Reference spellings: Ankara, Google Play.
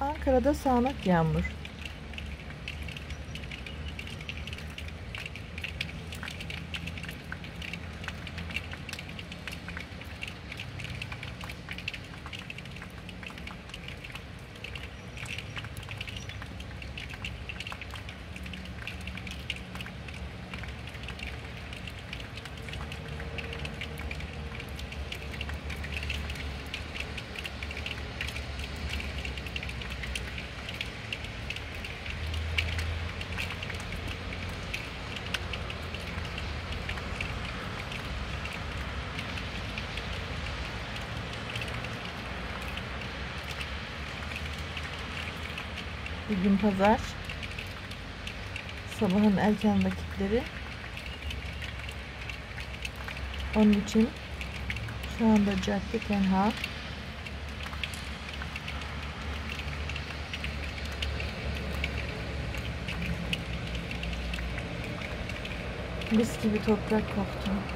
Ankara'da sağanak yağmur. Bugün pazar, sabahın erken vakitleri, onun için şu anda cadde tenha. Mis gibi toprak koktu.